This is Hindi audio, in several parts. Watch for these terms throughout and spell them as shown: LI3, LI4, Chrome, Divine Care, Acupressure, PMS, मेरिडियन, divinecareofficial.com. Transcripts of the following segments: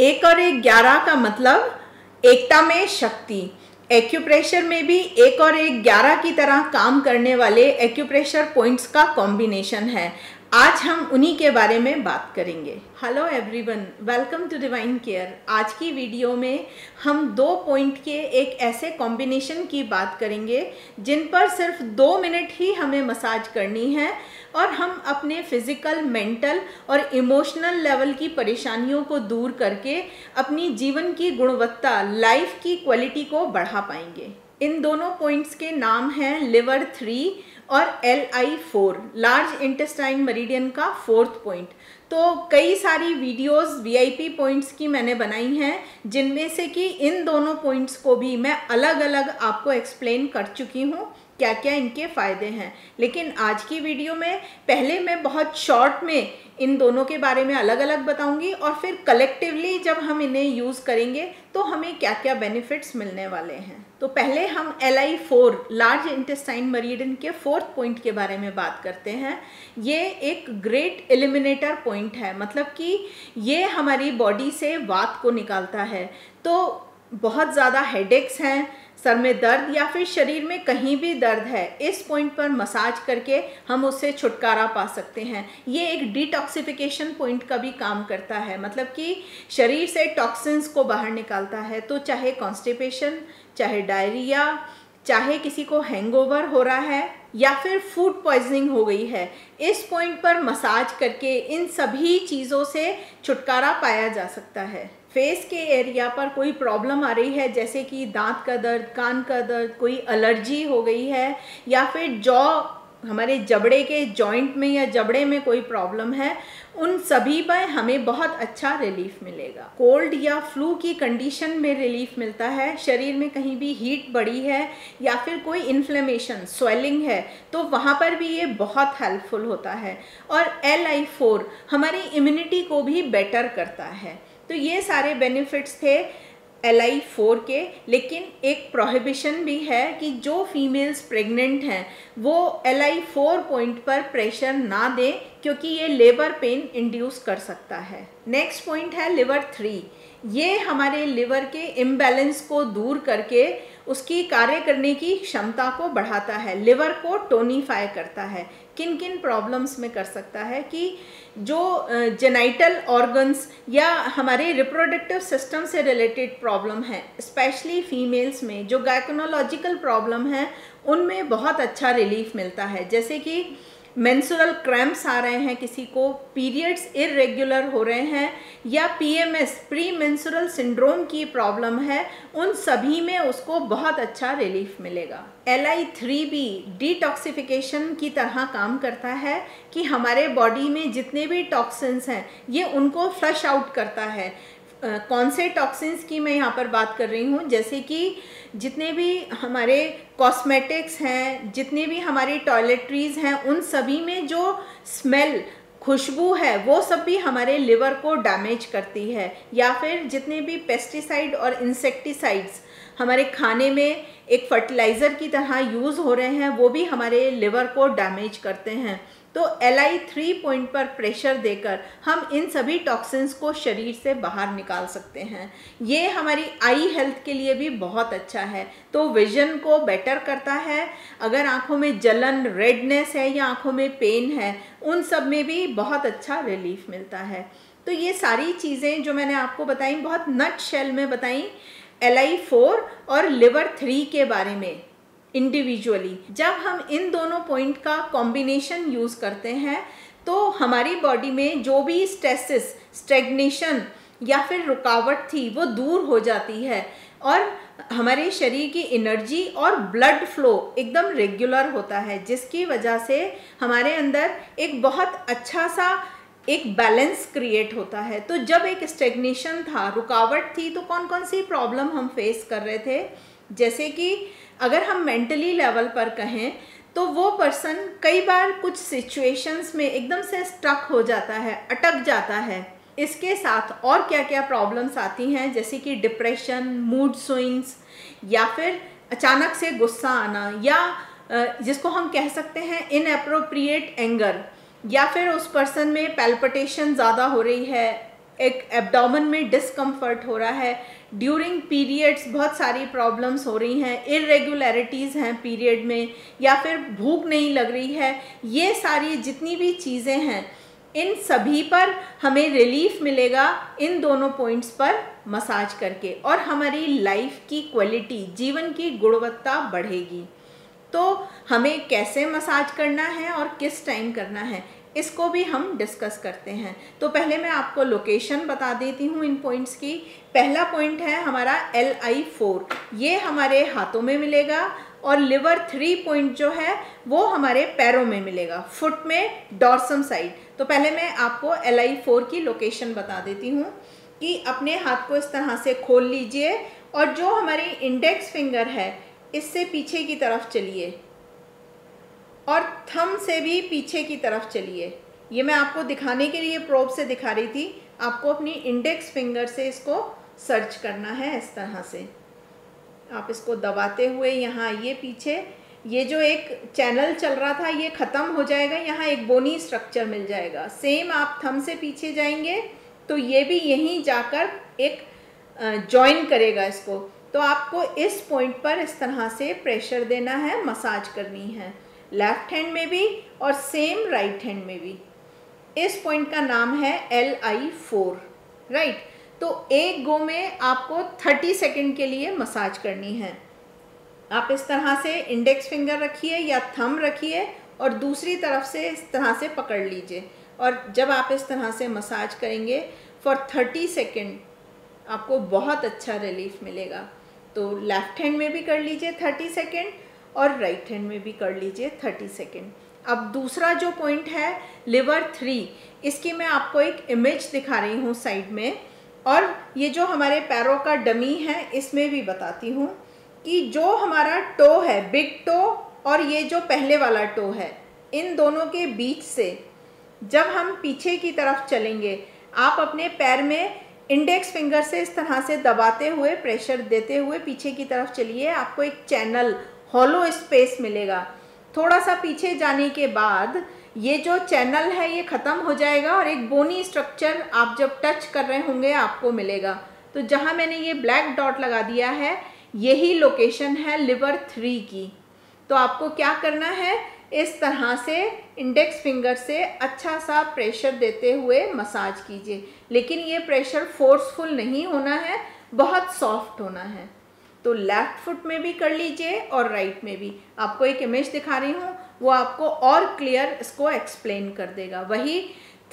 एक और एक 11 का मतलब एकता में शक्ति। एक्यूप्रेशर में भी एक और एक 11 की तरह काम करने वाले एक्यूप्रेशर पॉइंट्स का कॉम्बिनेशन है। आज हम उन्हीं के बारे में बात करेंगे। Hello everyone, welcome to divine care. आज की वीडियो में हम 2 पॉइंट के एक ऐसे कॉम्बिनेशन की बात करेंगे जिन पर सिर्फ 2 मिनट ही हमें मसाज करनी है और हम अपने फिजिकल, मेंटल और इमोशनल लेवल की परेशानियों को दूर करके अपनी जीवन की गुणवत्ता, लाइफ की क्वालिटी को बढ़ा पाएंगे। इन दोनों पॉइंट्स के नाम हैं LI3 और LI4, लार्ज इंटेस्टाइन मेरिडियन का 4th पॉइंट। तो कई सारी वीडियोस VIP पॉइंट्स की मैंने बनाई हैं जिनमें से कि इन दोनों पॉइंट्स को भी मैं अलग अलग आपको एक्सप्लेन कर चुकी हूँ क्या क्या इनके फ़ायदे हैं। लेकिन आज की वीडियो में पहले मैं बहुत शॉर्ट में इन दोनों के बारे में अलग अलग बताऊँगी और फिर कलेक्टिवली जब हम इन्हें यूज़ करेंगे तो हमें क्या क्या बेनिफिट्स मिलने वाले हैं। तो पहले हम LI4 लार्ज इंटेस्टाइन मेरिडियन के 4th पॉइंट के बारे में बात करते हैं। ये एक ग्रेट एलिमिनेटर पॉइंट है, मतलब कि ये हमारी बॉडी से वात को निकालता है। तो बहुत ज़्यादा हेडेक्स हैं, सर में दर्द या फिर शरीर में कहीं भी दर्द है, इस पॉइंट पर मसाज करके हम उससे छुटकारा पा सकते हैं। ये एक डिटॉक्सिफिकेशन पॉइंट का भी काम करता है, मतलब कि शरीर से टॉक्सिन्स को बाहर निकालता है। तो चाहे कॉन्स्टिपेशन, चाहे डायरिया, चाहे किसी को हैंगओवर हो रहा है या फिर फूड पॉइजनिंग हो गई है, इस पॉइंट पर मसाज करके इन सभी चीज़ों से छुटकारा पाया जा सकता है। फेस के एरिया पर कोई प्रॉब्लम आ रही है जैसे कि दांत का दर्द, कान का दर्द, कोई एलर्जी हो गई है या फिर जॉ, हमारे जबड़े के जॉइंट में या जबड़े में कोई प्रॉब्लम है, उन सभी पर हमें बहुत अच्छा रिलीफ मिलेगा। कोल्ड या फ्लू की कंडीशन में रिलीफ मिलता है। शरीर में कहीं भी हीट बढ़ी है या फिर कोई इन्फ्लेमेशन, स्वेलिंग है, तो वहाँ पर भी ये बहुत हेल्पफुल होता है। और LI4 हमारी इम्यूनिटी को भी बेटर करता है। तो ये सारे बेनिफिट्स थे LI4 के। लेकिन एक प्रोहिबिशन भी है कि जो फीमेल्स प्रेग्नेंट हैं वो LI4 पॉइंट पर प्रेशर ना दें क्योंकि ये लेबर पेन इंड्यूस कर सकता है। नेक्स्ट पॉइंट है LI3। ये हमारे लिवर के इम्बैलेंस को दूर करके उसकी कार्य करने की क्षमता को बढ़ाता है, लिवर को टोनीफाई करता है। किन किन प्रॉब्लम्स में कर सकता है कि जो जेनिटल ऑर्गन्स या हमारे रिप्रोडक्टिव सिस्टम से रिलेटेड प्रॉब्लम है, स्पेशली फीमेल्स में जो गायकोनोलॉजिकल प्रॉब्लम है, उनमें बहुत अच्छा रिलीफ मिलता है। जैसे कि मेंस्ट्रुअल क्रैम्प्स आ रहे हैं, किसी को पीरियड्स इरेगुलर हो रहे हैं या PMS, प्री मेंस्ट्रुअल सिंड्रोम की प्रॉब्लम है, उन सभी में उसको बहुत अच्छा रिलीफ मिलेगा। LI3 भी डिटॉक्सिफिकेशन की तरह काम करता है कि हमारे बॉडी में जितने भी टॉक्सिन्स हैं ये उनको फ्लश आउट करता है। कौन से टॉक्सिन्स की मैं यहाँ पर बात कर रही हूँ, जैसे कि जितने भी हमारे कॉस्मेटिक्स हैं, जितने भी हमारी टॉयलेटरीज़ हैं, उन सभी में जो स्मेल, खुशबू है, वो सब भी हमारे लिवर को डैमेज करती है। या फिर जितने भी पेस्टिसाइड और इंसेक्टिसाइड्स हमारे खाने में एक फर्टिलाइज़र की तरह यूज़ हो रहे हैं, वो भी हमारे लिवर को डैमेज करते हैं। तो LI3 पॉइंट पर प्रेशर देकर हम इन सभी टॉक्सिन्स को शरीर से बाहर निकाल सकते हैं। ये हमारी आई हेल्थ के लिए भी बहुत अच्छा है। तो विजन को बेटर करता है। अगर आँखों में जलन, रेडनेस है या आँखों में पेन है, उन सब में भी बहुत अच्छा रिलीफ मिलता है। तो ये सारी चीज़ें जो मैंने आपको बताई, बहुत नट शेल में बताई LI4 और LI3 के बारे में इंडिविजुअली। जब हम इन दोनों पॉइंट का कॉम्बिनेशन यूज़ करते हैं तो हमारी बॉडी में जो भी स्ट्रेसेस, स्टैग्नेशन या फिर रुकावट थी, वो दूर हो जाती है और हमारे शरीर की एनर्जी और ब्लड फ्लो एकदम रेगुलर होता है, जिसकी वजह से हमारे अंदर एक बहुत अच्छा सा एक बैलेंस क्रिएट होता है। तो जब एक स्टैग्नेशन था, रुकावट थी, तो कौन कौन सी प्रॉब्लम हम फेस कर रहे थे, जैसे कि अगर हम मेंटली लेवल पर कहें तो वो पर्सन कई बार कुछ सिचुएशंस में एकदम से स्टक हो जाता है, अटक जाता है। इसके साथ और क्या क्या प्रॉब्लम्स आती हैं, जैसे कि डिप्रेशन, मूड स्विंग्स या फिर अचानक से गुस्सा आना या जिसको हम कह सकते हैं इनएप्रोप्रिएट एंगर, या फिर उस पर्सन में पैल्पिटेशन ज़्यादा हो रही है, एक एब्डोमेन में डिस्कम्फर्ट हो रहा है, ड्यूरिंग पीरियड्स बहुत सारी प्रॉब्लम्स हो रही हैं, इरेगुलरिटीज़ हैं पीरियड में, या फिर भूख नहीं लग रही है, ये सारी जितनी भी चीज़ें हैं इन सभी पर हमें रिलीफ मिलेगा इन दोनों पॉइंट्स पर मसाज करके, और हमारी लाइफ की क्वालिटी, जीवन की गुणवत्ता बढ़ेगी। तो हमें कैसे मसाज करना है और किस टाइम करना है, इसको भी हम डिस्कस करते हैं। तो पहले मैं आपको लोकेशन बता देती हूँ इन पॉइंट्स की। पहला पॉइंट है हमारा LI4, ये हमारे हाथों में मिलेगा, और लिवर 3 पॉइंट जो है वो हमारे पैरों में मिलेगा, फुट में डॉर्सम साइड। तो पहले मैं आपको LI4 की लोकेशन बता देती हूँ कि अपने हाथ को इस तरह से खोल लीजिए, और जो हमारी इंडेक्स फिंगर है इससे पीछे की तरफ चलिए, और थंब से भी पीछे की तरफ चलिए। ये मैं आपको दिखाने के लिए प्रोब से दिखा रही थी, आपको अपनी इंडेक्स फिंगर से इसको सर्च करना है। इस तरह से आप इसको दबाते हुए यहाँ, ये पीछे ये जो एक चैनल चल रहा था ये ख़त्म हो जाएगा, यहाँ एक बोनी स्ट्रक्चर मिल जाएगा। सेम आप थंब से पीछे जाएंगे तो ये भी यहीं जाकर एक जॉइन करेगा इसको। तो आपको इस पॉइंट पर इस तरह से प्रेशर देना है, मसाज करनी है, लेफ़्ट हैंड में भी और सेम राइट हैंड में भी। इस पॉइंट का नाम है LI4, राइट। तो एक गो में आपको 30 सेकंड के लिए मसाज करनी है। आप इस तरह से इंडेक्स फिंगर रखिए या थंब रखिए, और दूसरी तरफ से इस तरह से पकड़ लीजिए, और जब आप इस तरह से मसाज करेंगे फॉर 30 सेकंड आपको बहुत अच्छा रिलीफ मिलेगा। तो लेफ़्ट हैंड में भी कर लीजिए 30 सेकंड, और राइट हैंड में भी कर लीजिए 30 सेकंड। अब दूसरा जो पॉइंट है लिवर 3, इसकी मैं आपको एक इमेज दिखा रही हूँ साइड में, और ये जो हमारे पैरों का डमी है इसमें भी बताती हूँ कि जो हमारा टो है, बिग टो और ये जो पहले वाला टो है, इन दोनों के बीच से जब हम पीछे की तरफ चलेंगे, आप अपने पैर में इंडेक्स फिंगर से इस तरह से दबाते हुए प्रेशर देते हुए पीछे की तरफ चलिए, आपको एक चैनल हॉलो स्पेस मिलेगा। थोड़ा सा पीछे जाने के बाद ये जो चैनल है ये ख़त्म हो जाएगा, और एक बोनी स्ट्रक्चर आप जब टच कर रहे होंगे आपको मिलेगा। तो जहाँ मैंने ये ब्लैक डॉट लगा दिया है, यही लोकेशन है लिवर 3 की। तो आपको क्या करना है, इस तरह से इंडेक्स फिंगर से अच्छा सा प्रेशर देते हुए मसाज कीजिए, लेकिन ये प्रेशर फोर्सफुल नहीं होना है, बहुत सॉफ्ट होना है। तो लेफ़्ट फुट में भी कर लीजिए और राइट में भी। आपको एक इमेज दिखा रही हूँ, वो आपको और क्लियर इसको एक्सप्लेन कर देगा। वही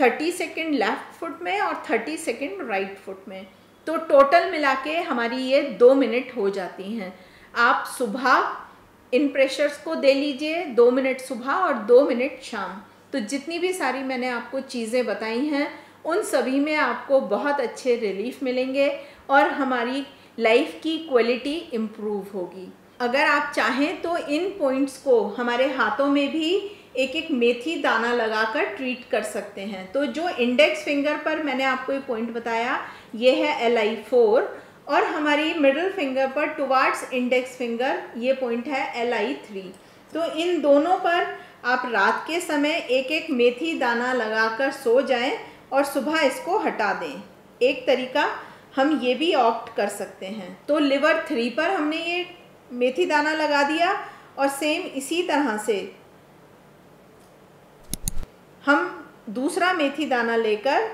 30 सेकंड लेफ़्ट फुट में और 30 सेकंड राइट फुट में, तो टोटल मिला के हमारी ये 2 मिनट हो जाती हैं। आप सुबह इन प्रेशर्स को दे लीजिए, 2 मिनट सुबह और 2 मिनट शाम। तो जितनी भी सारी मैंने आपको चीज़ें बताई हैं उन सभी में आपको बहुत अच्छे रिलीफ मिलेंगे, और हमारी लाइफ की क्वालिटी इम्प्रूव होगी। अगर आप चाहें तो इन पॉइंट्स को हमारे हाथों में भी एक एक मेथी दाना लगाकर ट्रीट कर सकते हैं। तो जो इंडेक्स फिंगर पर मैंने आपको ये पॉइंट बताया, ये है LI4, और हमारी मिडिल फिंगर पर टुवार्ड्स इंडेक्स फिंगर ये पॉइंट है LI3। तो इन दोनों पर आप रात के समय एक एक मेथी दाना लगाकर सो जाएं और सुबह इसको हटा दें। एक तरीका हम ये भी ऑप्ट कर सकते हैं। तो लिवर 3 पर हमने ये मेथी दाना लगा दिया, और सेम इसी तरह से हम दूसरा मेथी दाना लेकर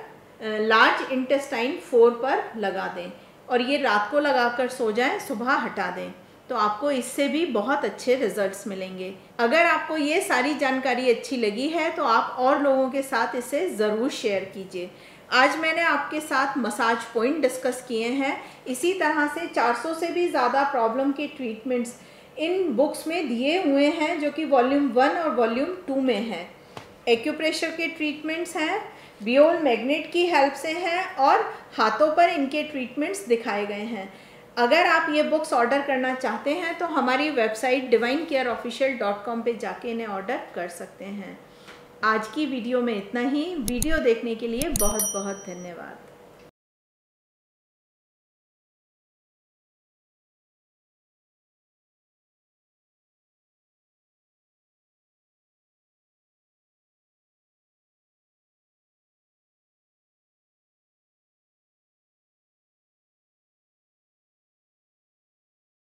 लार्ज इंटेस्टाइन 4 पर लगा दें, और ये रात को लगाकर सो जाएं, सुबह हटा दें। तो आपको इससे भी बहुत अच्छे रिजल्ट्स मिलेंगे। अगर आपको ये सारी जानकारी अच्छी लगी है तो आप और लोगों के साथ इसे ज़रूर शेयर कीजिए। आज मैंने आपके साथ मसाज पॉइंट डिस्कस किए हैं। इसी तरह से 400 से भी ज़्यादा प्रॉब्लम के ट्रीटमेंट्स इन बुक्स में दिए हुए हैं, जो कि वॉल्यूम 1 और वॉल्यूम 2 में हैं। एक्यूप्रेशर के ट्रीटमेंट्स हैं, बियोल मैग्नेट की हेल्प से हैं, और हाथों पर इनके ट्रीटमेंट्स दिखाए गए हैं। अगर आप ये बुक्स ऑर्डर करना चाहते हैं तो हमारी वेबसाइट divinecareofficial.com पे जाके इन्हें ऑर्डर कर सकते हैं। आज की वीडियो में इतना ही। वीडियो देखने के लिए बहुत बहुत धन्यवाद।